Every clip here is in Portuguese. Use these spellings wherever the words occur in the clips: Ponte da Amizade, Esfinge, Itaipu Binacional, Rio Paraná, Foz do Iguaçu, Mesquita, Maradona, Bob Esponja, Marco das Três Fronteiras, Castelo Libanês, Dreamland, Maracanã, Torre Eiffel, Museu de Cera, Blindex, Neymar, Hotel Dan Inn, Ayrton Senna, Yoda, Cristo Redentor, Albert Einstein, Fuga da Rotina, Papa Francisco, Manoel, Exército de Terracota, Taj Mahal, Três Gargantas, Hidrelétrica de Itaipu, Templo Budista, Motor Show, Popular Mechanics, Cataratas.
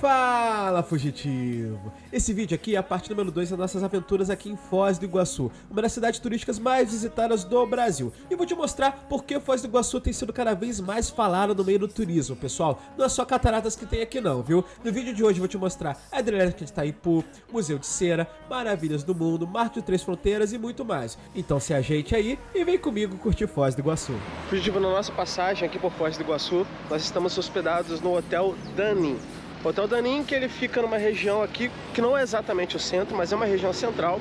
Fala, fugitivo! Esse vídeo aqui é a parte número 2 das nossas aventuras aqui em Foz do Iguaçu, uma das cidades turísticas mais visitadas do Brasil. E vou te mostrar porque Foz do Iguaçu tem sido cada vez mais falada no meio do turismo, pessoal. Não é só cataratas que tem aqui não, viu? No vídeo de hoje eu vou te mostrar a Hidrelétrica de Itaipu, Museu de Cera, Maravilhas do Mundo, Marco das Três Fronteiras e muito mais. Então se ajeite aí e vem comigo curtir Foz do Iguaçu. Fugitivo, na nossa passagem aqui por Foz do Iguaçu, nós estamos hospedados no Hotel Dan Inn. O Hotel Dan Inn, que ele fica numa região aqui, que não é exatamente o centro, mas é uma região central.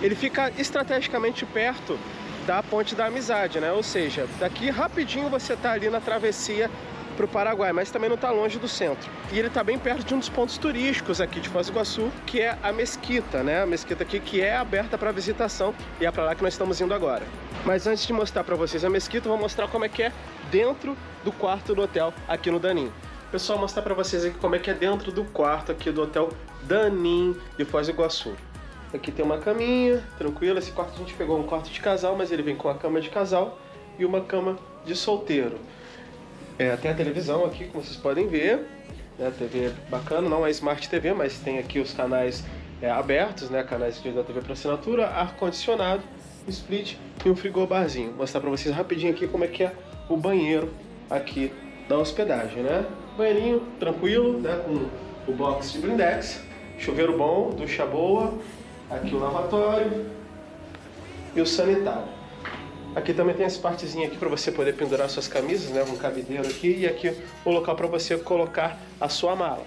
Ele fica estrategicamente perto da Ponte da Amizade, né? Ou seja, daqui rapidinho você tá ali na travessia pro Paraguai, mas também não tá longe do centro. E ele tá bem perto de um dos pontos turísticos aqui de Foz do Iguaçu, que é a Mesquita, né? A Mesquita aqui que é aberta para visitação e é para lá que nós estamos indo agora. Mas antes de mostrar para vocês a Mesquita, eu vou mostrar como é que é dentro do quarto do hotel aqui no Dan Inn. Pessoal, vou mostrar para vocês aqui como é que é dentro do quarto aqui do Hotel Dan Inn de Foz do Iguaçu. Aqui tem uma caminha tranquila. Esse quarto a gente pegou um quarto de casal, mas ele vem com a cama de casal e uma cama de solteiro. Tem a televisão aqui, como vocês podem ver. A TV é bacana, não é Smart TV, mas tem aqui os canais abertos, né? Canais da TV para assinatura, ar-condicionado, um split e um frigobarzinho. Vou mostrar para vocês rapidinho aqui como é que é o banheiro aqui da hospedagem, né? Banheirinho tranquilo, né? Com o box de blindex, chuveiro bom, ducha boa, aqui o lavatório e o sanitário. Aqui também tem essa partezinha aqui para você poder pendurar suas camisas, né? Um cabideiro aqui e aqui o local para você colocar a sua mala.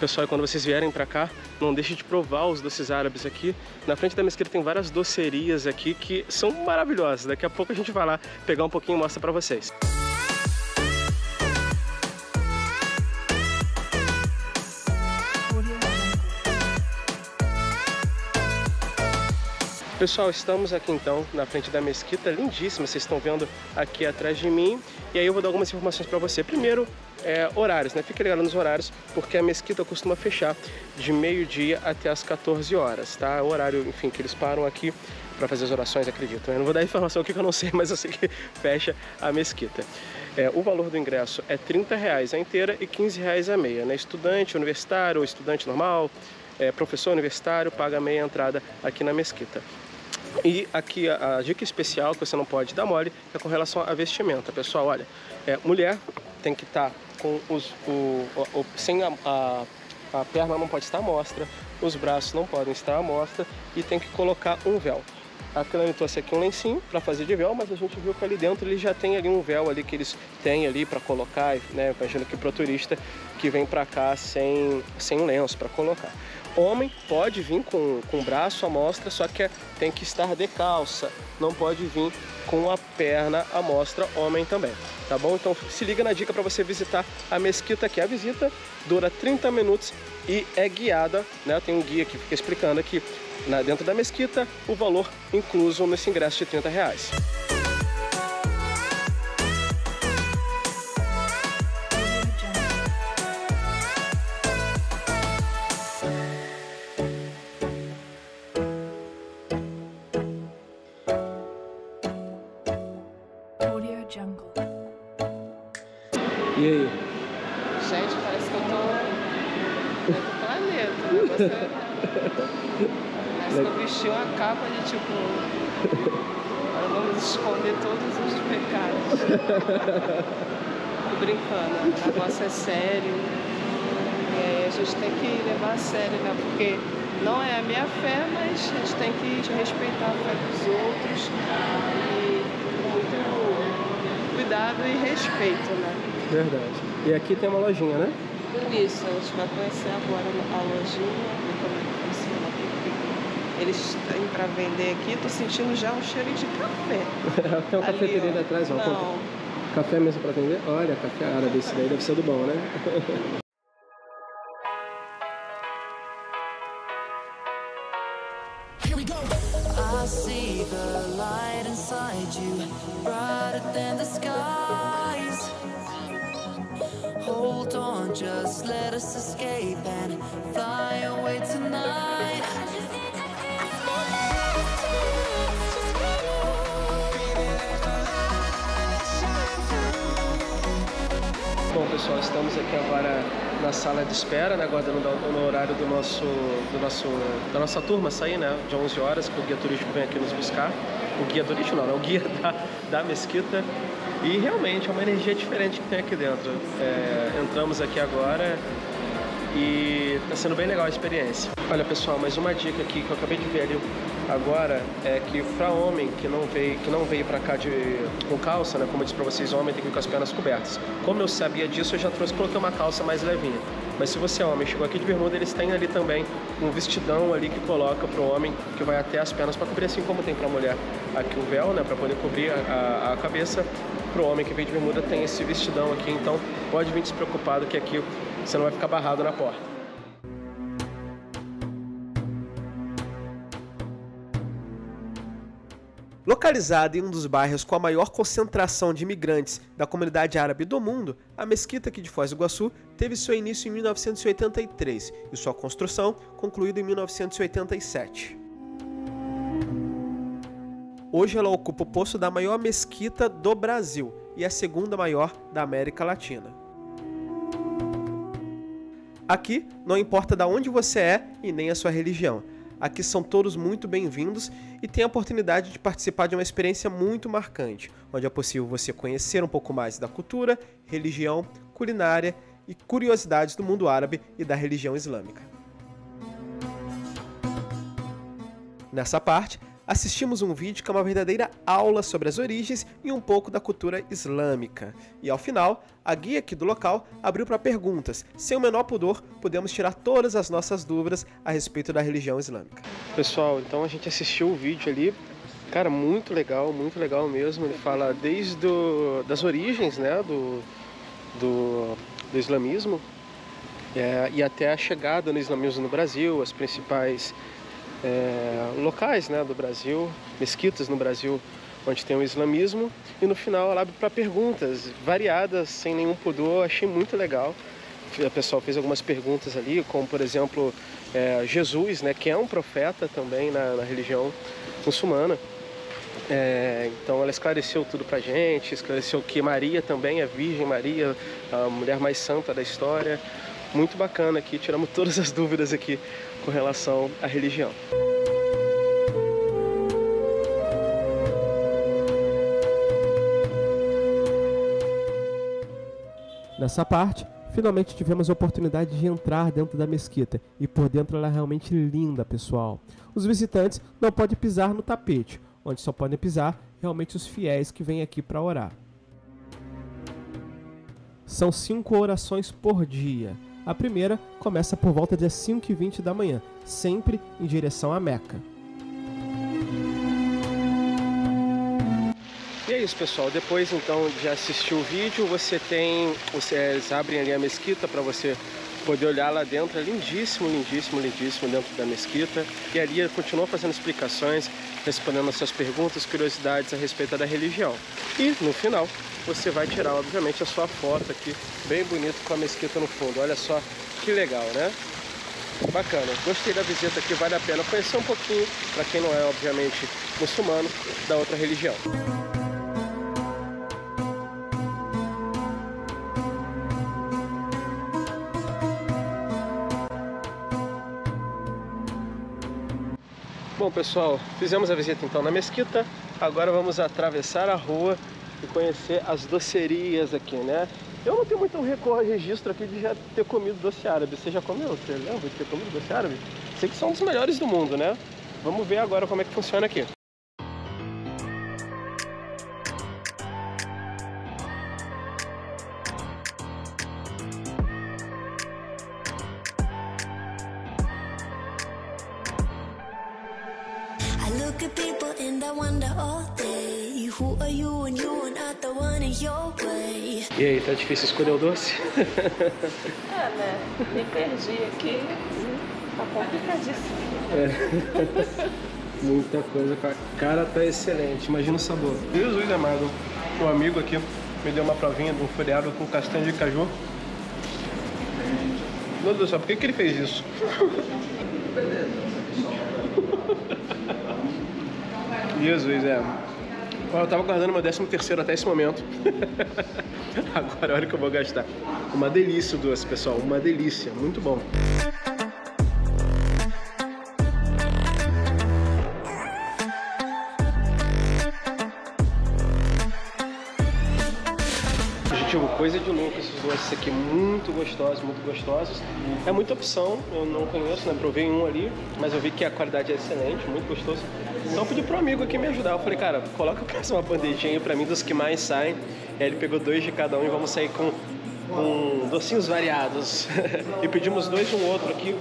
Pessoal, e quando vocês vierem pra cá, não deixe de provar os doces árabes aqui. Na frente da mesquita tem várias docerias aqui que são maravilhosas. Daqui a pouco a gente vai lá pegar um pouquinho e mostra pra vocês. Pessoal, estamos aqui então na frente da mesquita, lindíssima, vocês estão vendo aqui atrás de mim. E aí eu vou dar algumas informações para você. Primeiro, horários, né? Fique ligado nos horários, porque a mesquita costuma fechar de meio-dia até as 14 horas, tá? O horário, enfim, que eles param aqui para fazer as orações, acredito. Eu não vou dar informação aqui que eu não sei, mas eu sei que fecha a mesquita. O valor do ingresso é R$30 a inteira e R$15 a meia, né? Estudante, universitário, estudante normal, professor universitário, paga meia entrada aqui na mesquita. E aqui a dica especial que você não pode dar mole é com relação à vestimenta. Pessoal, olha, mulher tem que estar com a perna não pode estar à mostra, os braços não podem estar à mostra e tem que colocar um véu. A Clã trouxe aqui um lencinho para fazer de véu, mas a gente viu que ali dentro ele já tem ali um véu ali que eles têm ali para colocar, né? Imagina que pro turista que vem para cá sem lenço para colocar. Homem pode vir com o braço à mostra, só que tem que estar de calça, não pode vir com a perna à mostra, homem também, tá bom? Então se liga na dica para você visitar a mesquita aqui. A visita dura 30 minutos e é guiada, né? Tem um guia que fica explicando aqui dentro da mesquita o valor incluso nesse ingresso de R$30. E aí? Gente, parece que eu tô no planeta, né? Parece que eu vesti uma capa de tipo... Nós vamos esconder todos os pecados. Tô brincando, o negócio é sério. E aí a gente tem que levar a sério, né? Porque não é a minha fé, mas a gente tem que respeitar a fé dos outros. E muito cuidado e respeito, né? Verdade. E aqui tem uma lojinha, né? Isso, a gente vai conhecer agora a lojinha, ver como é que funciona, porque eles têm para vender aqui. Tô sentindo já um cheiro de café. Tem uma cafeteria ali atrás, ó. Não. Café mesmo para atender? Olha, café árabe, esse daí deve ser do bom, né? Here we go. I see the light inside you, brighter than the sky. Just let us escape and fly away tonight. Bom, pessoal, estamos aqui agora na sala de espera, né, aguardando no horário da nossa turma sair, né, de 11 horas, que o guia turístico vem aqui nos buscar. O guia turístico não, é o guia da Mesquita. E realmente é uma energia diferente que tem aqui dentro. Entramos aqui agora e tá sendo bem legal a experiência. Olha, pessoal, mais uma dica aqui que eu acabei de ver ali agora é que para homem que não veio para cá com calça, né? Como eu disse para vocês, homem tem que ir com as pernas cobertas. Como eu sabia disso, eu já coloquei uma calça mais levinha. Mas se você é homem, chegou aqui de bermuda, eles têm ali também um vestidão ali que coloca para o homem, que vai até as pernas para cobrir, assim como tem para a mulher aqui o véu, né? Para poder cobrir a cabeça. Para o homem que vem de bermuda tem esse vestidão aqui, então pode vir despreocupado que aqui você não vai ficar barrado na porta. Localizada em um dos bairros com a maior concentração de imigrantes da comunidade árabe do mundo, a mesquita aqui de Foz do Iguaçu teve seu início em 1983 e sua construção concluída em 1987. Hoje ela ocupa o posto da maior mesquita do Brasil e a segunda maior da América Latina. Aqui não importa de onde você é e nem a sua religião. Aqui são todos muito bem-vindos e tem a oportunidade de participar de uma experiência muito marcante, onde é possível você conhecer um pouco mais da cultura, religião, culinária e curiosidades do mundo árabe e da religião islâmica. Nessa parte, assistimos um vídeo que é uma verdadeira aula sobre as origens e um pouco da cultura islâmica. E ao final, a guia aqui do local abriu para perguntas. Sem o menor pudor, podemos tirar todas as nossas dúvidas a respeito da religião islâmica. Pessoal, então a gente assistiu o vídeo ali. Cara, muito legal mesmo. Ele fala desde das origens, né, do islamismo e até a chegada no islamismo no Brasil, as principais... locais, né, do Brasil, mesquitas no Brasil onde tem o islamismo, e no final ela abre para perguntas variadas, sem nenhum pudor. Achei muito legal. O pessoal fez algumas perguntas ali, como por exemplo Jesus, né, que é um profeta também na religião muçulmana. Então ela esclareceu tudo pra gente, esclareceu que Maria também é Virgem Maria, a mulher mais santa da história. Muito bacana aqui, tiramos todas as dúvidas aqui com relação à religião. Nessa parte, finalmente tivemos a oportunidade de entrar dentro da mesquita, e por dentro ela é realmente linda, pessoal. Os visitantes não podem pisar no tapete, onde só podem pisar realmente os fiéis que vêm aqui para orar. São 5 orações por dia. A primeira começa por volta das 5h20 da manhã, sempre em direção a Meca. E é isso, pessoal. Depois, então, de assistir o vídeo, vocês abrem ali a mesquita para você poder olhar lá dentro. É lindíssimo, lindíssimo, lindíssimo dentro da mesquita. E ali continua fazendo explicações, respondendo as suas perguntas, curiosidades a respeito da religião. E, no final, você vai tirar, obviamente, a sua foto aqui, bem bonito, com a mesquita no fundo. Olha só que legal, né? Bacana. Gostei da visita aqui, vale a pena conhecer um pouquinho, para quem não é, obviamente, muçulmano, da outra religião. Bom, pessoal, fizemos a visita então na mesquita, agora vamos atravessar a rua e conhecer as docerias aqui, né? Eu não tenho muito registro aqui de já ter comido doce árabe. Você já comeu? Você lembra de ter comido doce árabe? Sei que são um dos melhores do mundo, né? Vamos ver agora como é que funciona aqui. E aí, tá difícil escolher o doce? Ah, né? Me perdi aqui. Tá complicadíssimo. Muita coisa. A cara tá excelente. Imagina o sabor. Jesus amado. Um amigo aqui me deu uma provinha de um folhado com castanha de caju. meu Deus do céu, por que ele fez isso? Jesus, é. Eu tava guardando meu 13º até esse momento. Agora olha o que eu vou gastar. Uma delícia o doce, pessoal. Uma delícia. Muito bom. Coisa de louco esses doces aqui, muito gostosos, muito gostosos. É muita opção, eu não conheço, né? Provei um ali, mas eu vi que a qualidade é excelente, muito gostoso. Então eu pedi pro amigo aqui me ajudar. Eu falei, cara, coloca uma bandejinha pra mim dos que mais saem. E aí ele pegou 2 de cada um e vamos sair com docinhos variados. E pedimos 2 de um outro aqui,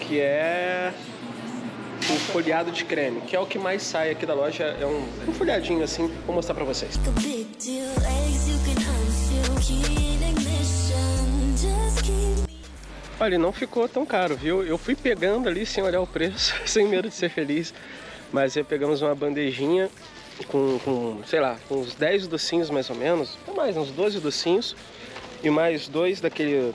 que é o folhado de creme, que é o que mais sai aqui da loja. É um folhadinho assim, vou mostrar pra vocês. Olha, não ficou tão caro, viu? Eu fui pegando ali sem olhar o preço, sem medo de ser feliz. Mas aí pegamos uma bandejinha com sei lá, com uns 10 docinhos mais ou menos. Até mais, uns 12 docinhos. E mais 2 daquele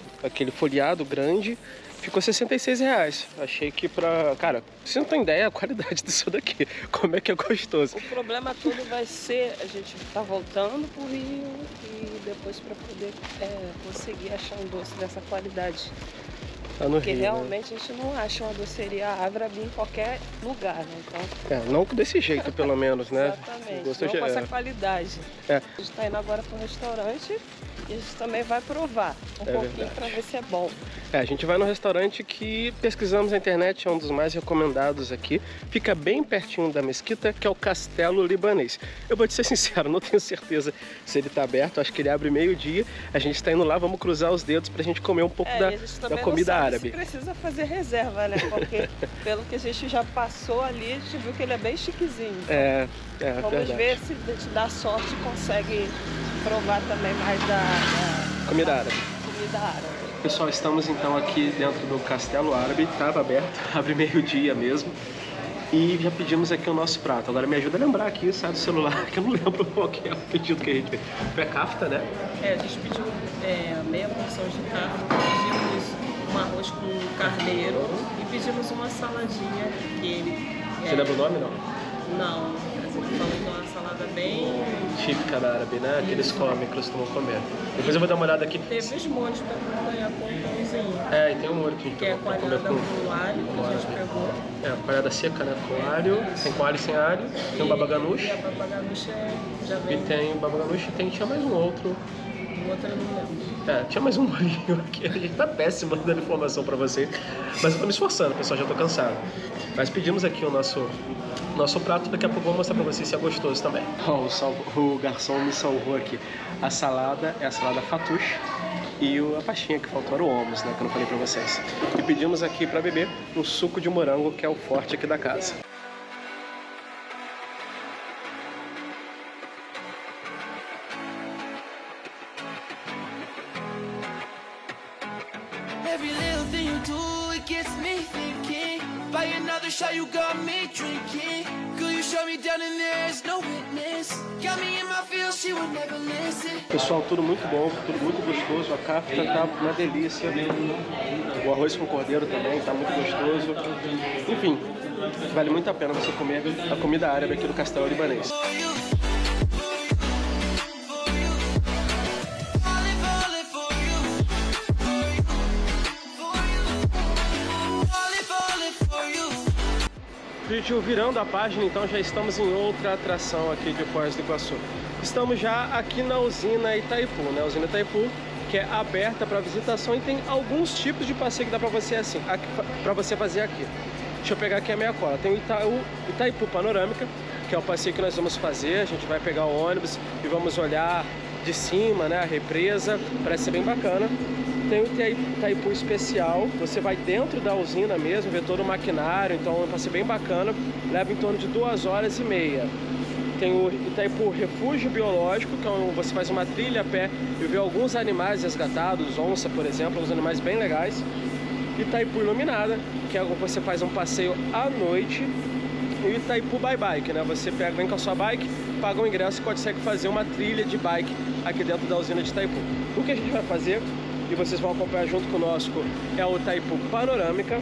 folhado grande. Ficou R$66. Achei que pra... Cara, você não tem ideia a qualidade disso daqui. Como é que é gostoso. O problema todo vai ser... A gente tá voltando pro Rio e depois pra poder conseguir achar um doce dessa qualidade. Tá no Porque Rio, realmente, né? A gente não acha uma doceria Avrabi em qualquer lugar, né? Então... É, não desse jeito, pelo menos, né? Exatamente. Não com essa qualidade. É. A gente tá indo agora pro restaurante... A gente também vai provar um pouquinho para ver se é bom. É, a gente vai no restaurante que pesquisamos na internet, é um dos mais recomendados aqui. Fica bem pertinho da Mesquita, que é o Castelo Libanês. Eu vou te ser sincero, não tenho certeza se ele tá aberto, acho que ele abre meio-dia. A gente tá indo lá, vamos cruzar os dedos pra gente comer um pouco da comida árabe. A gente precisa fazer reserva, né? Porque pelo que a gente já passou ali, a gente viu que ele é bem chiquezinho. Então vamos ver se a gente dá sorte e consegue provar também mais da comida árabe. Pessoal, estamos então aqui dentro do Castelo Árabe, estava aberto, abre meio-dia mesmo. E já pedimos aqui o nosso prato. Agora me ajuda a lembrar aqui, sai do celular, que eu não lembro qual que é o pedido que a gente fez. Foi a kafta, né? É, a gente pediu meia porção de kafta, pedimos um arroz com carneiro e pedimos uma saladinha que ele... Você lembra o nome, não? Não, mas ele falou que é uma salada bem... típica da árabe, né? Isso. Que eles comem, costumam comer. Depois eu vou dar uma olhada aqui. Teve os molhos pra acompanhar com o pãozinho. É, e tem um molho que a gente pegou pra comer com alho, que a gente pegou. É, palhada seca, né? Com alho, tem com alho e sem alho. Tem o babaganush. E a babaganush já vem. E tem o babaganush e tinha mais um outro. Tinha mais um molhinho aqui. A gente tá péssimo dando informação pra vocês. Mas eu tô me esforçando, pessoal, já tô cansado. Mas pedimos aqui o nosso prato, daqui a pouco eu vou mostrar pra vocês se é gostoso também. O garçom me salvou aqui. A salada é a salada fatuche e a pastinha que faltou era o homus, né, que eu não falei pra vocês. E pedimos aqui pra beber um suco de morango, que é o forte aqui da casa. Pessoal, tudo muito bom, tudo muito gostoso. A kafta tá uma delícia. O arroz com cordeiro também tá muito gostoso. Enfim, vale muito a pena você comer a comida árabe aqui do Castelo Libanês. Vídeo virando a página, então já estamos em outra atração aqui de Foz do Iguaçu. Estamos já aqui na usina Itaipu, né? A usina Itaipu, que é aberta para visitação e tem alguns tipos de passeio que dá para você para você fazer aqui. Deixa eu pegar aqui a minha cola. Tem o Itaipu Panorâmica, que é o passeio que nós vamos fazer. A gente vai pegar o ônibus e vamos olhar de cima, né? A represa, parece ser bem bacana. Tem o Itaipu Especial, você vai dentro da usina mesmo, vê todo o maquinário, então é um passeio bem bacana, leva em torno de 2h30. Tem o Itaipu Refúgio Biológico, que é onde você faz uma trilha a pé e vê alguns animais resgatados, onça, por exemplo, uns animais bem legais. Itaipu Iluminada, que é onde você faz um passeio à noite. E Itaipu by Bike, né? Você vem com a sua bike, paga um ingresso e consegue fazer uma trilha de bike aqui dentro da usina de Itaipu. O que a gente vai fazer e vocês vão acompanhar junto conosco é o Itaipu Panorâmica.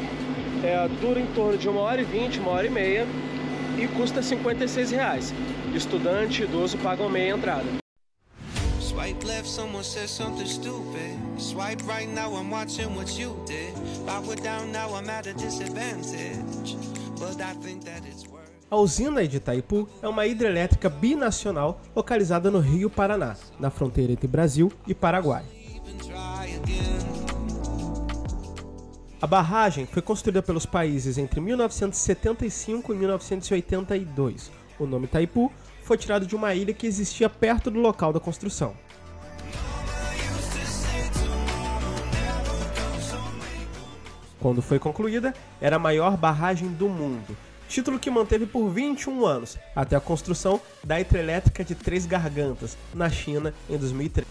Dura em torno de 1h20, 1h30 e custa R$ 56. Estudante e idoso pagam meia entrada. Swipe left, someone said something stupid. Swipe right now, I'm watching what you did. I went down now, I'm at a disadvantage. But I think that it's worth. A usina de Itaipu é uma hidrelétrica binacional localizada no Rio Paraná, na fronteira entre Brasil e Paraguai. A barragem foi construída pelos países entre 1975 e 1982. O nome Itaipu foi tirado de uma ilha que existia perto do local da construção. Quando foi concluída, era a maior barragem do mundo. Título que manteve por 21 anos, até a construção da Hidrelétrica de Três Gargantas, na China, em 2003.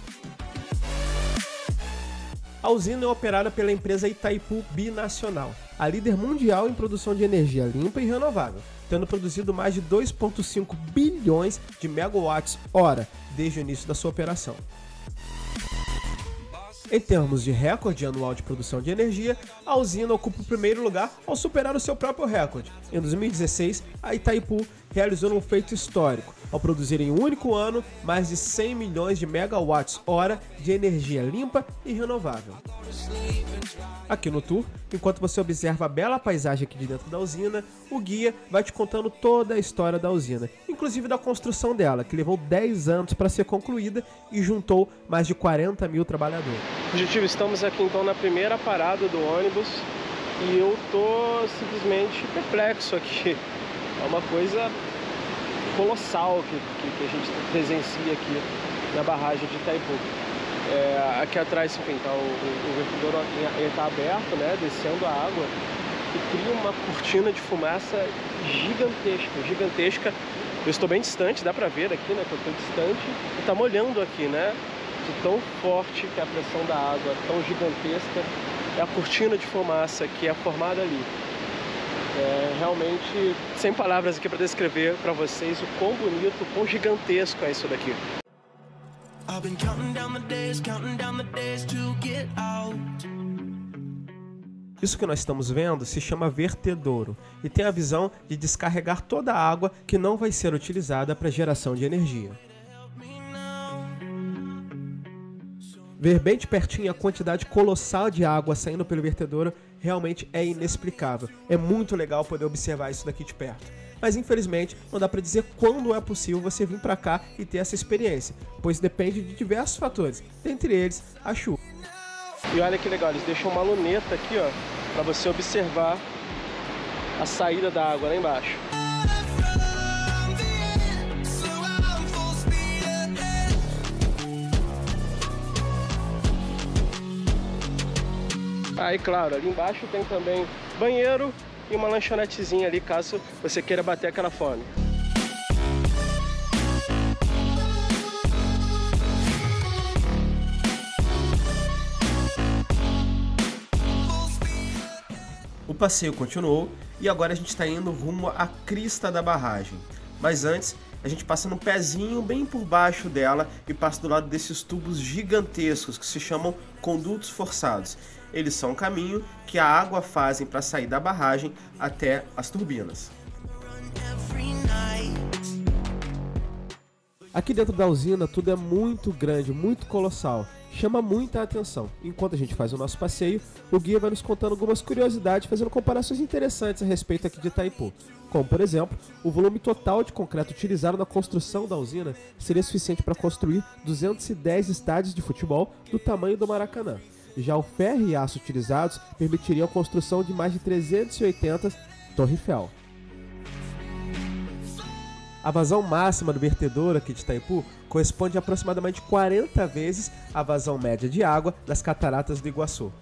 A usina é operada pela empresa Itaipu Binacional, a líder mundial em produção de energia limpa e renovável, tendo produzido mais de 2,5 bilhões de megawatts-hora desde o início da sua operação. Em termos de recorde anual de produção de energia, a usina ocupa o primeiro lugar ao superar o seu próprio recorde. Em 2016, a Itaipu realizou um feito histórico, ao produzir em um único ano mais de 100 milhões de megawatts-hora de energia limpa e renovável. Aqui no tour, enquanto você observa a bela paisagem aqui de dentro da usina, o guia vai te contando toda a história da usina, inclusive da construção dela, que levou 10 anos para ser concluída e juntou mais de 40 mil trabalhadores. Objetivo, estamos aqui então na primeira parada do ônibus e eu tô simplesmente perplexo aqui. É uma coisa colossal que a gente presencia aqui na barragem de Itaipu. Aqui atrás, enfim, tá o vertedor está aberto, né, descendo a água, e cria uma cortina de fumaça gigantesca. Eu estou bem distante, dá para ver aqui, né, que eu estou distante, e está molhando aqui, né, de tão forte que é a pressão da água, tão gigantesca, é a cortina de fumaça que é formada ali. Realmente, sem palavras aqui para descrever para vocês o quão bonito, o quão gigantesco é isso daqui. Isso que nós estamos vendo se chama vertedouro e tem a visão de descarregar toda a água que não vai ser utilizada para geração de energia. Ver bem de pertinho a quantidade colossal de água saindo pelo vertedouro realmente é inexplicável. É muito legal poder observar isso daqui de perto. Mas infelizmente não dá para dizer quando é possível você vir para cá e ter essa experiência, pois depende de diversos fatores, dentre eles a chuva. E olha que legal, eles deixam uma luneta aqui, ó, para você observar a saída da água lá embaixo. Aí, claro, ali embaixo tem também banheiro e uma lanchonetezinha ali, caso você queira bater aquela fome. O passeio continuou e agora a gente está indo rumo à crista da barragem. Mas antes, a gente passa no pezinho bem por baixo dela e passa do lado desses tubos gigantescos que se chamam condutos forçados. Eles são um caminho que a água fazem para sair da barragem até as turbinas. Aqui dentro da usina tudo é muito grande, muito colossal, chama muita atenção. Enquanto a gente faz o nosso passeio, o guia vai nos contando algumas curiosidades, fazendo comparações interessantes a respeito aqui de Itaipu. Como, por exemplo, o volume total de concreto utilizado na construção da usina seria suficiente para construir 210 estádios de futebol do tamanho do Maracanã. Já o ferro e aço utilizados permitiriam a construção de mais de 380 Torre Eiffel. A vazão máxima do vertedouro aqui de Itaipu corresponde a aproximadamente 40 vezes a vazão média de água das Cataratas do Iguaçu.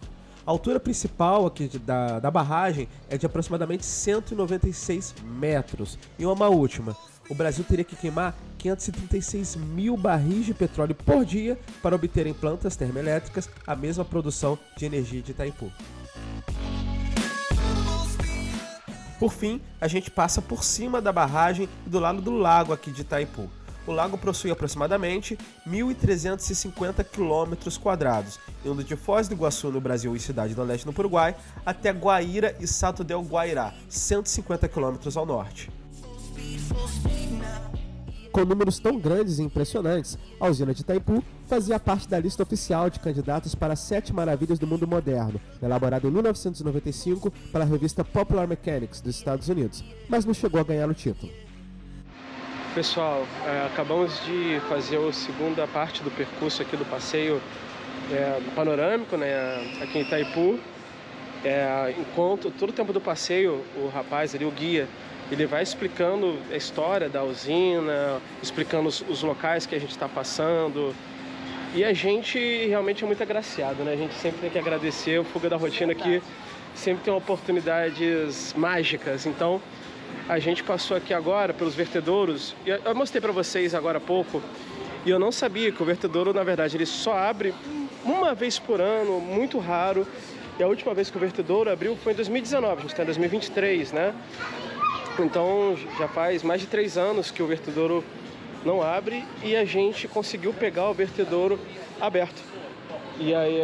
A altura principal aqui da barragem é de aproximadamente 196 metros. E uma última, o Brasil teria que queimar 536 mil barris de petróleo por dia para obter em plantas termoelétricas a mesma produção de energia de Itaipu. Por fim, a gente passa por cima da barragem e do lado do lago aqui de Itaipu. O lago possui aproximadamente 1.350 km², indo de Foz do Iguaçu, no Brasil, e Cidade do Leste, no Uruguai, até Guaíra e Sato del Guairá, 150 km ao norte. Com números tão grandes e impressionantes, a usina de Itaipu fazia parte da lista oficial de candidatos para as 7 maravilhas do mundo moderno, elaborada em 1995 pela revista Popular Mechanics dos Estados Unidos, mas não chegou a ganhar o título. Pessoal, acabamos de fazer a segunda parte do percurso aqui do passeio panorâmico, né, aqui em Itaipu. Enquanto todo o tempo do passeio, o rapaz ali, o guia, ele vai explicando a história da usina, explicando os locais que a gente está passando. E a gente realmente é muito agraciado, né? A gente sempre tem que agradecer o Fuga da Rotina, que sempre tem oportunidades mágicas. Então, a gente passou aqui agora pelos vertedouros. Eu mostrei para vocês agora há pouco, e eu não sabia que o vertedouro, na verdade, ele só abre uma vez por ano, muito raro. E a última vez que o vertedouro abriu foi em 2019, a gente está em 2023, né? Então já faz mais de 3 anos que o vertedouro não abre e a gente conseguiu pegar o vertedouro aberto. E aí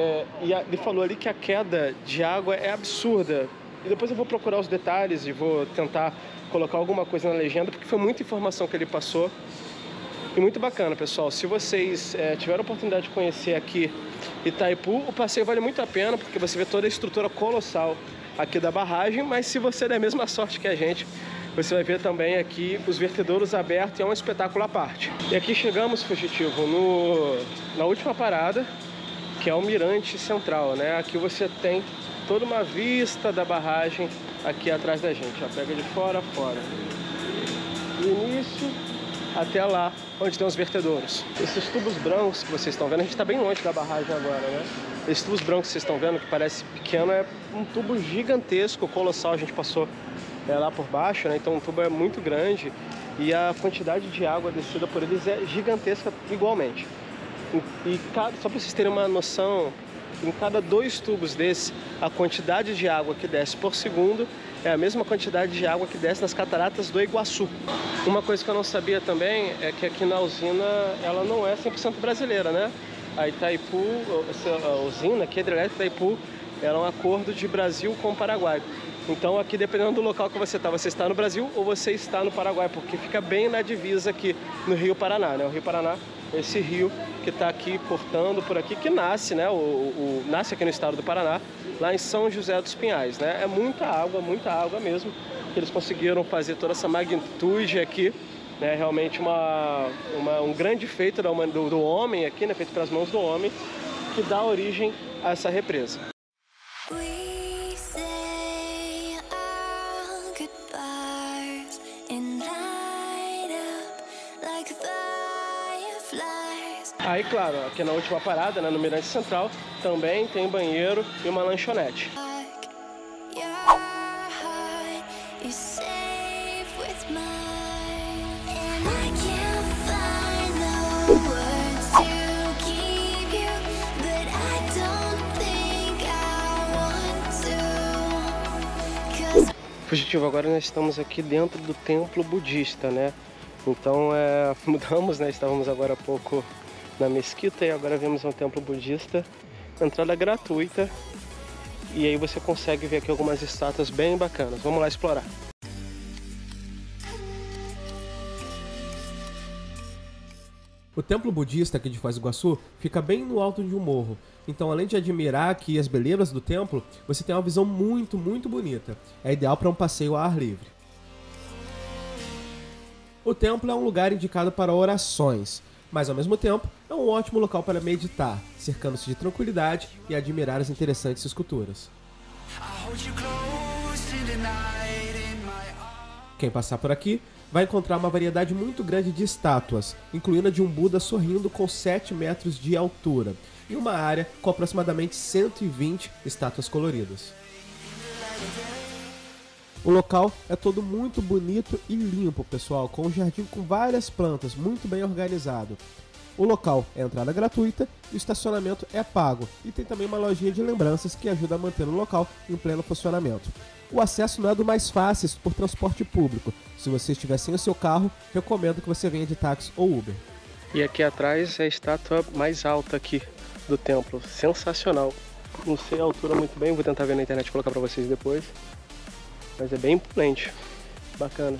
ele falou ali que a queda de água é absurda. E depois eu vou procurar os detalhes e vou tentar colocar alguma coisa na legenda, porque foi muita informação que ele passou. E muito bacana, pessoal. Se vocês tiveram a oportunidade de conhecer aqui Itaipu, o passeio vale muito a pena, porque você vê toda a estrutura colossal aqui da barragem, mas se você der a mesma sorte que a gente, você vai ver também aqui os vertedouros abertos, e é um espetáculo à parte. E aqui chegamos, Fugitivo, na última parada, que é o Mirante Central, né? Aqui você tem toda uma vista da barragem aqui atrás da gente. Já pega de fora a fora. Do início até lá, onde tem os vertedouros. Esses tubos brancos que vocês estão vendo, a gente está bem longe da barragem agora, né? Esses tubos brancos que vocês estão vendo, que parece pequeno, é um tubo gigantesco, colossal. A gente passou lá por baixo, né? Então o tubo é muito grande e a quantidade de água descida por eles é gigantesca igualmente. Só para vocês terem uma noção, em cada 2 tubos desses, a quantidade de água que desce por segundo é a mesma quantidade de água que desce nas Cataratas do Iguaçu. Uma coisa que eu não sabia também é que aqui na usina ela não é 100% brasileira, né? A Itaipu, a usina aqui, a Hidrelétrica de Itaipu, era um acordo de Brasil com o Paraguai. Então aqui, dependendo do local que você está no Brasil ou você está no Paraguai, porque fica bem na divisa aqui no Rio Paraná, né? O Rio Paraná, esse rio que está aqui cortando por aqui, que nasce, né? Nasce aqui no estado do Paraná, lá em São José dos Pinhais, né? É muita água mesmo, que eles conseguiram fazer toda essa magnitude aqui, né? Realmente um grande feito do homem aqui, né? Feito pelas mãos do homem, que dá origem a essa represa. Aí, claro, aqui na última parada, né, no Mirante Central, também tem banheiro e uma lanchonete. Fugitivo, agora nós estamos aqui dentro do Templo Budista, né? Então, mudamos, né? Estávamos agora há pouco na Mesquita e agora vemos um templo budista, entrada gratuita, e aí você consegue ver aqui algumas estátuas bem bacanas. Vamos lá explorar. O templo budista aqui de Foz do Iguaçu fica bem no alto de um morro, então além de admirar aqui as belezas do templo, você tem uma visão muito bonita. É ideal para um passeio ao ar livre. O templo é um lugar indicado para orações, mas ao mesmo tempo é um ótimo local para meditar, cercando-se de tranquilidade e admirar as interessantes esculturas. Quem passar por aqui vai encontrar uma variedade muito grande de estátuas, incluindo a de um Buda sorrindo com 7 metros de altura, e uma área com aproximadamente 120 estátuas coloridas. O local é todo muito bonito e limpo, pessoal, com um jardim com várias plantas, muito bem organizado. O local é entrada gratuita e o estacionamento é pago, e tem também uma lojinha de lembranças que ajuda a manter o local em pleno funcionamento. O acesso não é do mais fácil por transporte público. Se você estiver sem o seu carro, recomendo que você venha de táxi ou Uber. E aqui atrás é a estátua mais alta aqui do templo, sensacional. Não sei a altura muito bem, vou tentar ver na internet e colocar para vocês depois, mas é bem imponente, bacana.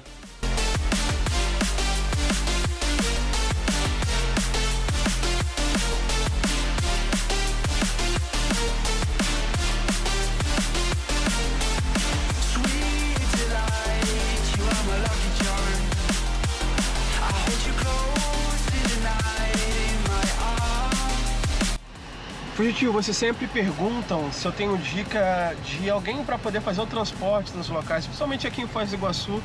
Fugitivo, vocês sempre perguntam se eu tenho dica de alguém para poder fazer o transporte dos locais, principalmente aqui em Foz do Iguaçu,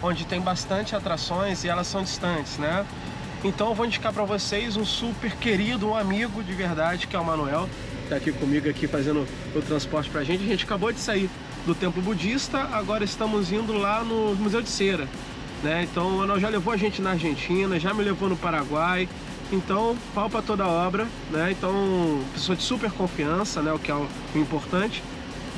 onde tem bastante atrações e elas são distantes, né? Então eu vou indicar para vocês um super querido, um amigo de verdade, que é o Manuel, que tá aqui comigo aqui fazendo o transporte pra gente. A gente acabou de sair do Templo Budista, agora estamos indo lá no Museu de Cera, né? Então o Manuel já levou a gente na Argentina, já me levou no Paraguai. Então, pau pra toda a obra, né? Então, pessoa de super confiança, né? O que é o importante.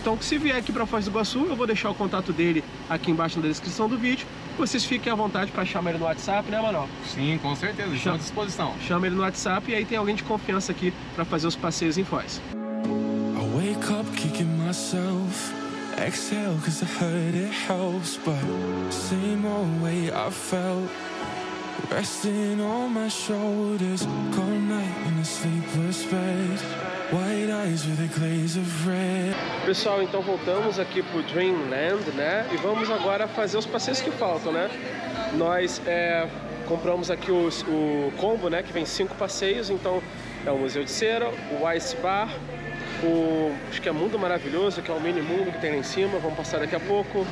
Então, se vier aqui pra Foz do Iguaçu, eu vou deixar o contato dele aqui embaixo na descrição do vídeo. Vocês fiquem à vontade pra chamar ele no WhatsApp, né, Manuel? Sim, com certeza, estamos à disposição. Chama ele no WhatsApp e aí tem alguém de confiança aqui pra fazer os passeios em Foz. Resting on my shoulders, cold night in a sleepless bed, white eyes with a glaze of red. Pessoal, então voltamos aqui pro Dreamland, né? E vamos agora fazer os passeios que faltam, né? Nós compramos aqui o combo, né? Que vem 5 passeios, então é o Museu de Cera, o Ice Bar, acho que é Mundo Maravilhoso, que é o mini mundo que tem lá em cima, vamos passar daqui a pouco.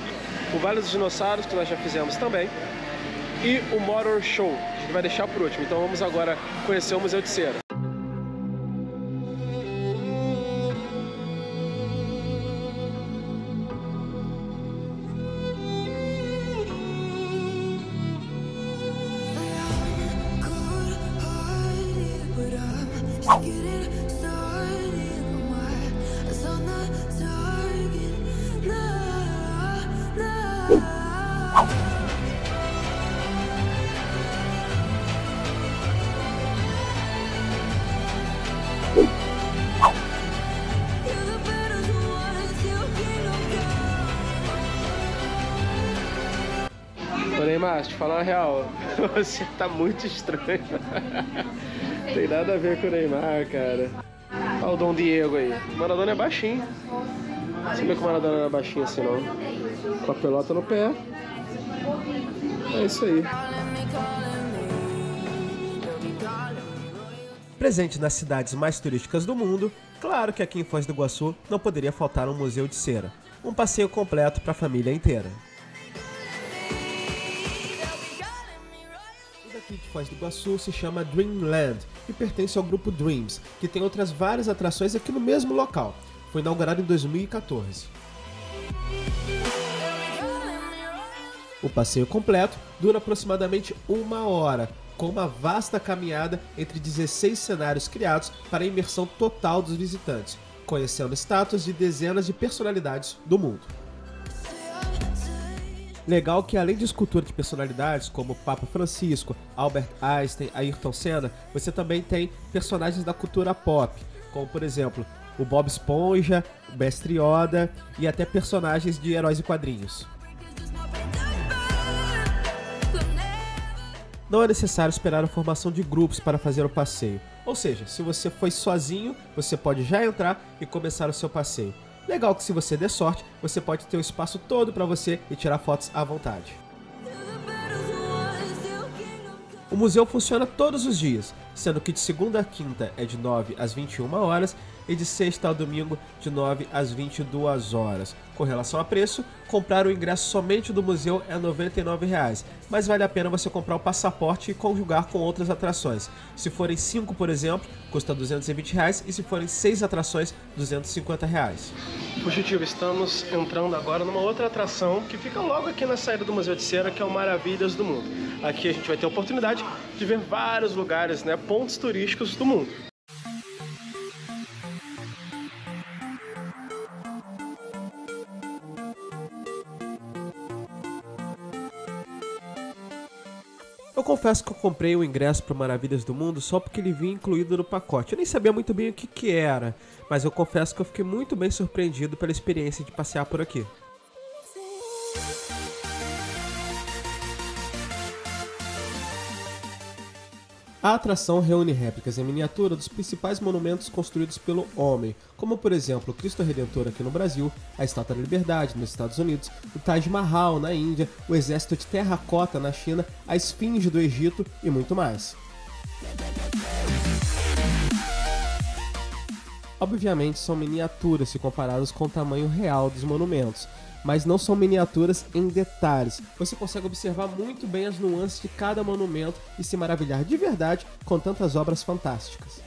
O Vale dos Dinossauros, que nós já fizemos também. E o Motor Show, a gente vai deixar por último. Então vamos agora conhecer o Museu de Cera. Neymar, te falar a real, você tá muito estranho. Tem nada a ver com o Neymar, cara. Olha o Dom Diego aí. O Maradona é baixinho. Você vê que o Maradona não é baixinho assim, não. Com a pelota no pé. É isso aí. Presente nas cidades mais turísticas do mundo, claro que aqui em Foz do Iguaçu não poderia faltar um Museu de Cera. Um passeio completo para a família inteira. De Foz do Iguaçu se chama Dreamland e pertence ao grupo Dreams, que tem outras várias atrações aqui no mesmo local. Foi inaugurado em 2014. O passeio completo dura aproximadamente 1 hora, com uma vasta caminhada entre 16 cenários criados para a imersão total dos visitantes, conhecendo estátuas de dezenas de personalidades do mundo. Legal que além de escultura de personalidades como Papa Francisco, Albert Einstein, Ayrton Senna, você também tem personagens da cultura pop, como por exemplo, o Bob Esponja, o Mestre Yoda e até personagens de heróis e quadrinhos. Não é necessário esperar a formação de grupos para fazer o passeio, ou seja, se você foi sozinho, você pode já entrar e começar o seu passeio. Legal que se você der sorte, você pode ter o espaço todo para você e tirar fotos à vontade. O museu funciona todos os dias, sendo que de segunda a quinta é de 9 às 21 horas e de sexta ao domingo de 9 às 22 horas. Com relação a preço, comprar o ingresso somente do museu é R$ 99,00, mas vale a pena você comprar o passaporte e conjugar com outras atrações. Se forem 5, por exemplo, custa R$ 220,00 e se forem 6 atrações, R$ 250,00. Fugitivo, estamos entrando agora numa outra atração que fica logo aqui na saída do Museu de Cera, que é o Maravilhas do Mundo. Aqui a gente vai ter a oportunidade de ver vários lugares, né, pontos turísticos do mundo. Eu confesso que eu comprei o ingresso para o Maravilhas do Mundo só porque ele vinha incluído no pacote. Eu nem sabia muito bem o que era, mas eu confesso que eu fiquei muito bem surpreendido pela experiência de passear por aqui. A atração reúne réplicas em miniatura dos principais monumentos construídos pelo homem, como por exemplo o Cristo Redentor aqui no Brasil, a Estátua da Liberdade nos Estados Unidos, o Taj Mahal na Índia, o Exército de Terracota na China, a Esfinge do Egito e muito mais. Obviamente são miniaturas se comparadas com o tamanho real dos monumentos, mas não são miniaturas em detalhes. Você consegue observar muito bem as nuances de cada monumento e se maravilhar de verdade com tantas obras fantásticas.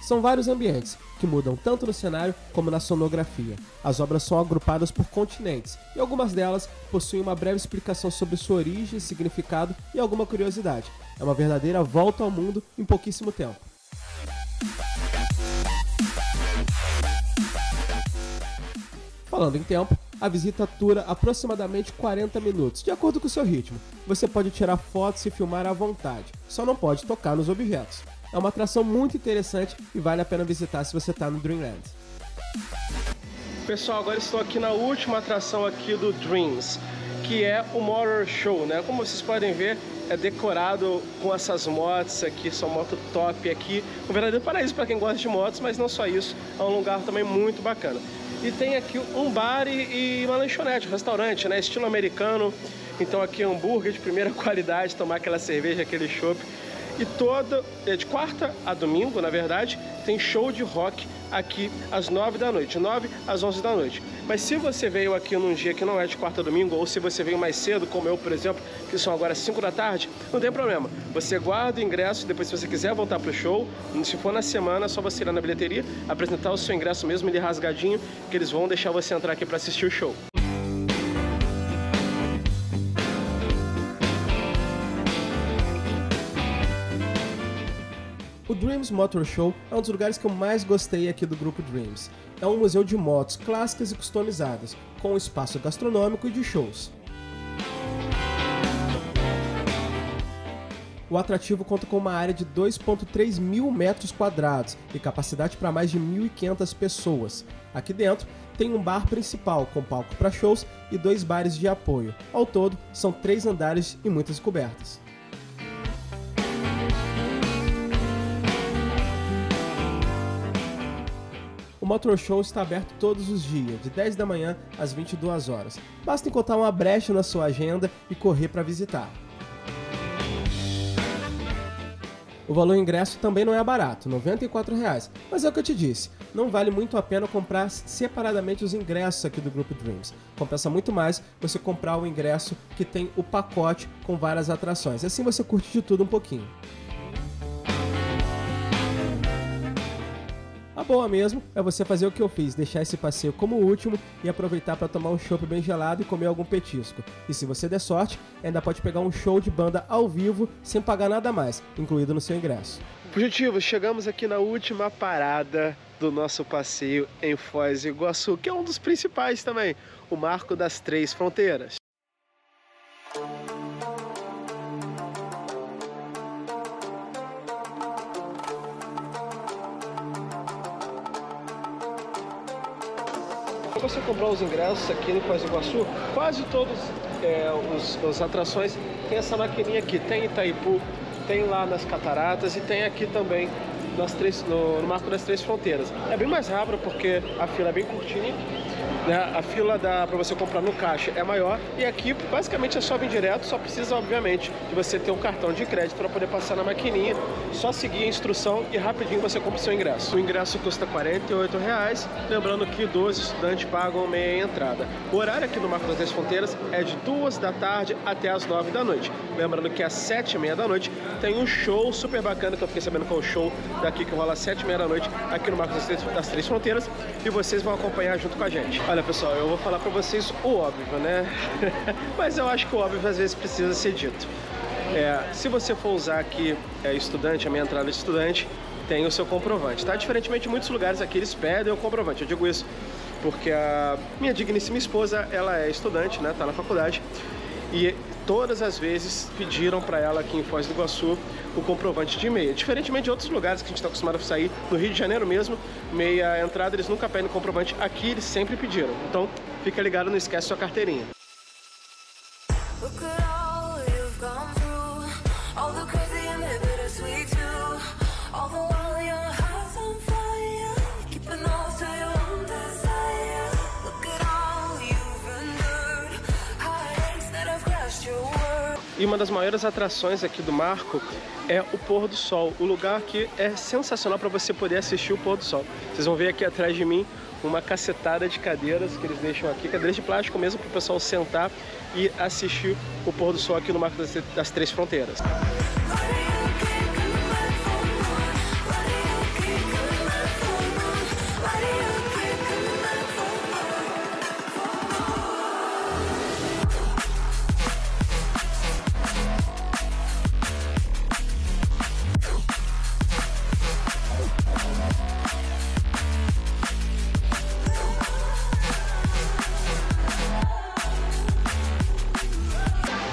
São vários ambientes, que mudam tanto no cenário como na sonografia. As obras são agrupadas por continentes, e algumas delas possuem uma breve explicação sobre sua origem, significado e alguma curiosidade. É uma verdadeira volta ao mundo em pouquíssimo tempo. Falando em tempo, a visita dura aproximadamente 40 minutos, de acordo com o seu ritmo. Você pode tirar fotos e filmar à vontade, só não pode tocar nos objetos. É uma atração muito interessante e vale a pena visitar se você está no Dreamland. Pessoal, agora estou aqui na última atração aqui do Dreams, que é o Motor Show, né? Como vocês podem ver, é decorado com essas motos aqui, são moto top aqui. Um verdadeiro paraíso para quem gosta de motos, mas não só isso, é um lugar também muito bacana. E tem aqui um bar e uma lanchonete, um restaurante, né? Estilo americano. Então aqui hambúrguer de primeira qualidade, tomar aquela cerveja, aquele chopp. E toda, de quarta a domingo, na verdade, tem show de rock aqui às 9 da noite, 9 às 11 da noite. Mas se você veio aqui num dia que não é de quarta a domingo, ou se você veio mais cedo, como eu, por exemplo, que são agora 5 da tarde, não tem problema. Você guarda o ingresso, depois se você quiser voltar pro show, se for na semana, é só você ir lá na bilheteria, apresentar o seu ingresso mesmo, ele rasgadinho, que eles vão deixar você entrar aqui para assistir o show. O Dreams Motor Show é um dos lugares que eu mais gostei aqui do grupo Dreams. É um museu de motos clássicas e customizadas, com um espaço gastronômico e de shows. O atrativo conta com uma área de 2.3 mil metros quadrados e capacidade para mais de 1.500 pessoas. Aqui dentro tem um bar principal com palco para shows e 2 bares de apoio. Ao todo, são 3 andares e muitas cobertas. O Motor Show está aberto todos os dias, de 10 da manhã às 22 horas. Basta encontrar uma brecha na sua agenda e correr para visitar. O valor ingresso também não é barato, R$ 94,00, mas é o que eu te disse, não vale muito a pena comprar separadamente os ingressos aqui do grupo Dreams. Compensa muito mais você comprar o ingresso que tem o pacote com várias atrações, assim você curte de tudo um pouquinho. A boa mesmo é você fazer o que eu fiz, deixar esse passeio como o último e aproveitar para tomar um chopp bem gelado e comer algum petisco. E se você der sorte, ainda pode pegar um show de banda ao vivo sem pagar nada mais, incluído no seu ingresso. Fugitivo, chegamos aqui na última parada do nosso passeio em Foz do Iguaçu, que é um dos principais também, o Marco das Três Fronteiras. Você comprar os ingressos aqui no Foz do Iguaçu, quase todas as atrações tem essa maquininha aqui. Tem Itaipu, tem lá nas Cataratas e tem aqui também no Marco das Três Fronteiras. É bem mais rápido porque a fila é bem curtinha né? A fila para você comprar no caixa é maior, e aqui basicamente é só vir direto, só precisa obviamente de você ter um cartão de crédito para poder passar na maquininha, só seguir a instrução e rapidinho você compra o seu ingresso. O ingresso custa R$48, lembrando que 12 estudantes pagam meia entrada. O horário aqui no Marco das Três Fronteiras é de 2 da tarde até as 9 da noite, lembrando que às 7h30 da noite tem um show super bacana, que eu fiquei sabendo que é um show daqui que rola às 7h30 da noite aqui no Marco das Três Fronteiras, e vocês vão acompanhar junto com a gente. Olha pessoal, eu vou falar pra vocês o óbvio, né? Mas eu acho que o óbvio às vezes precisa ser dito. Se você for usar aqui estudante, a minha entrada de estudante, tem o seu comprovante, tá? Diferentemente de muitos lugares aqui, eles pedem o comprovante. Eu digo isso porque a minha digníssima esposa, ela é estudante, né? Tá na faculdade. E todas as vezes pediram para ela aqui em Foz do Iguaçu o comprovante de meia. Diferentemente de outros lugares que a gente está acostumado a sair, no Rio de Janeiro mesmo, meia entrada eles nunca pedem comprovante, aqui eles sempre pediram. Então fica ligado, não esquece sua carteirinha. E uma das maiores atrações aqui do Marco é o pôr do sol. O lugar que é sensacional para você poder assistir o pôr do sol. Vocês vão ver aqui atrás de mim uma cacetada de cadeiras que eles deixam aqui, cadeiras de plástico mesmo, para o pessoal sentar e assistir o pôr do sol aqui no Marco das Três Fronteiras.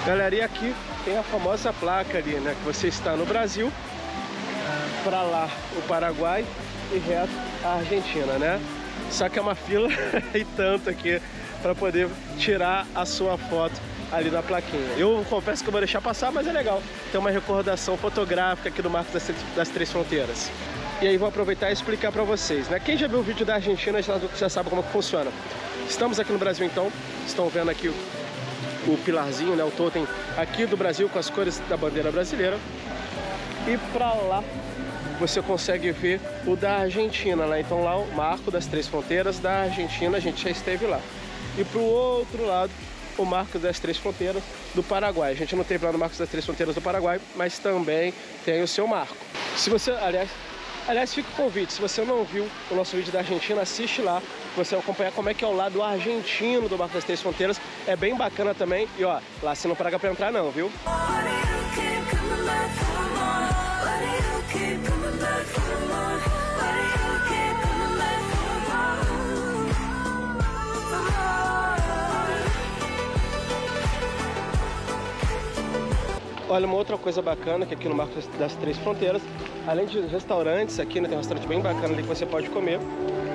Galera, e aqui tem a famosa placa ali, né? Que você está no Brasil, para lá o Paraguai e reto a Argentina, né? Só que é uma fila e tanto aqui para poder tirar a sua foto ali na plaquinha. Eu confesso que eu vou deixar passar, mas é legal ter uma recordação fotográfica aqui do Marco das Três Fronteiras. E aí vou aproveitar e explicar para vocês, né? Quem já viu o vídeo da Argentina já sabe como que funciona. Estamos aqui no Brasil então, estão vendo aqui o pilarzinho, né, o totem aqui do Brasil com as cores da bandeira brasileira, e pra lá você consegue ver o da Argentina, né? Então lá o Marco das Três Fronteiras da Argentina, a gente já esteve lá, e pro outro lado o Marco das Três Fronteiras do Paraguai. A gente não teve lá no Marco das Três Fronteiras do Paraguai, mas também tem o seu marco. Se você, aliás, fica o convite, se você não viu o nosso vídeo da Argentina, assiste lá, você vai acompanhar como é que é o lado argentino do Marco das Três Fronteiras, é bem bacana também, e ó, lá você não paga pra entrar não, viu? Olha, uma outra coisa bacana que aqui no Marco das Três Fronteiras, além de restaurantes aqui, né, tem um restaurante bem bacana ali que você pode comer,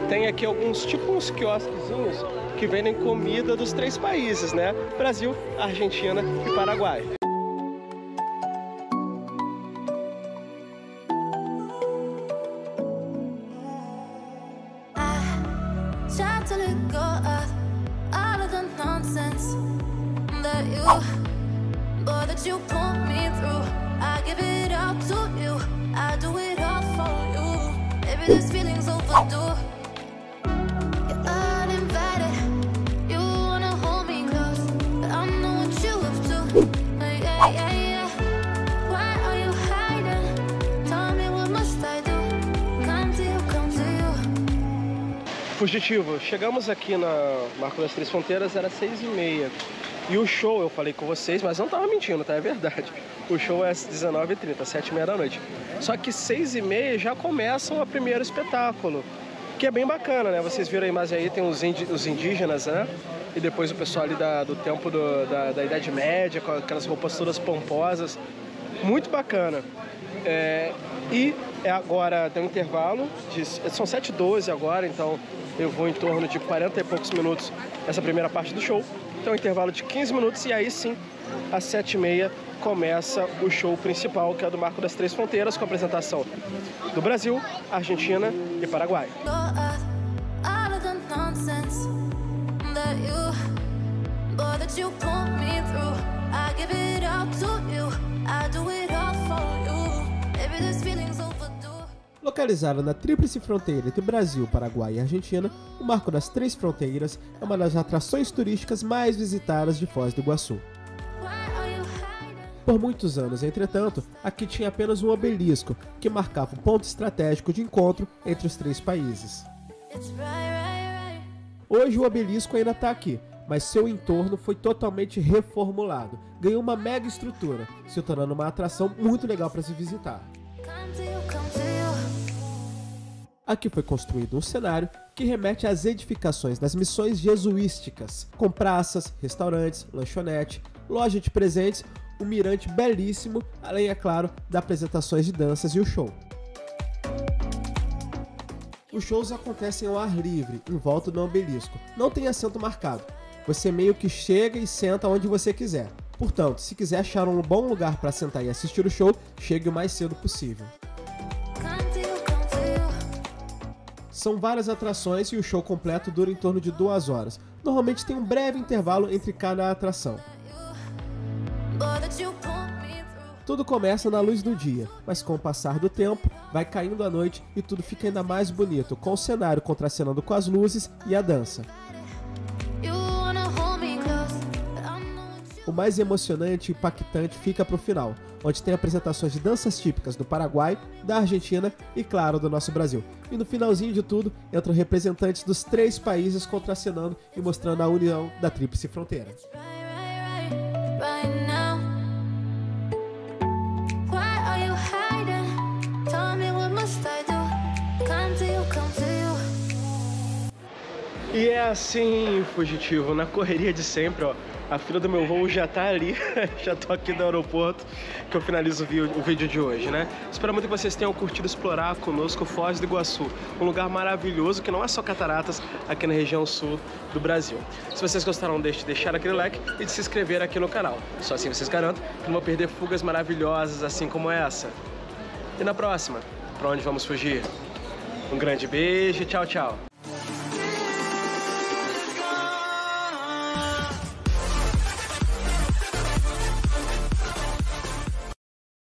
tem aqui alguns, tipo uns quiosquezinhos que vendem comida dos três países, né? Brasil, Argentina e Paraguai. Fugitivo, chegamos aqui na Marco das Três Fronteiras, era 6h30. E o show, eu falei com vocês, mas não tava mentindo, tá? É verdade. O show é às 19h30, às 7h30 da noite. Só que 6h30 já começa o primeiro espetáculo, que é bem bacana, né? Vocês viram a imagem aí, tem os indígenas, né? E depois o pessoal ali do tempo da Idade Média, com aquelas roupas todas pomposas. Muito bacana. E agora tem um intervalo, são 7h12 agora, então eu vou em torno de 40 e poucos minutos essa primeira parte do show. Então, um intervalo de 15 minutos e aí sim, às 7h30, começa o show principal, que é do Marco das Três Fronteiras, com a apresentação do Brasil, Argentina e Paraguai. Localizada na tríplice fronteira entre Brasil, Paraguai e Argentina, o Marco das Três Fronteiras é uma das atrações turísticas mais visitadas de Foz do Iguaçu. Por muitos anos, entretanto, aqui tinha apenas um obelisco, que marcava um ponto estratégico de encontro entre os três países. Hoje o obelisco ainda está aqui, mas seu entorno foi totalmente reformulado, ganhou uma mega estrutura, se tornando uma atração muito legal para se visitar. Aqui foi construído um cenário que remete às edificações das missões jesuísticas, com praças, restaurantes, lanchonete, loja de presentes, um mirante belíssimo, além, é claro, das apresentações de danças e o show. Os shows acontecem ao ar livre, em volta do obelisco. Não tem assento marcado. Você meio que chega e senta onde você quiser. Portanto, se quiser achar um bom lugar para sentar e assistir o show, chegue o mais cedo possível. São várias atrações e o show completo dura em torno de 2 horas. Normalmente tem um breve intervalo entre cada atração. Tudo começa na luz do dia, mas com o passar do tempo, vai caindo a noite e tudo fica ainda mais bonito, com o cenário contracenando com as luzes e a dança. O mais emocionante e impactante fica para o final, onde tem apresentações de danças típicas do Paraguai, da Argentina e, claro, do nosso Brasil. E no finalzinho de tudo, entram representantes dos três países contracenando e mostrando a união da tríplice fronteira. E é assim, fugitivo, na correria de sempre, ó. A fila do meu voo já tá ali, já tô aqui no aeroporto, que eu finalizo o vídeo de hoje, né? Espero muito que vocês tenham curtido explorar conosco Foz do Iguaçu, um lugar maravilhoso que não é só cataratas aqui na região sul do Brasil. Se vocês gostaram, deixe de deixar aquele like e de se inscrever aqui no canal. Só assim vocês garantem que não vão perder fugas maravilhosas assim como essa. E na próxima, pra onde vamos fugir? Um grande beijo e tchau, tchau!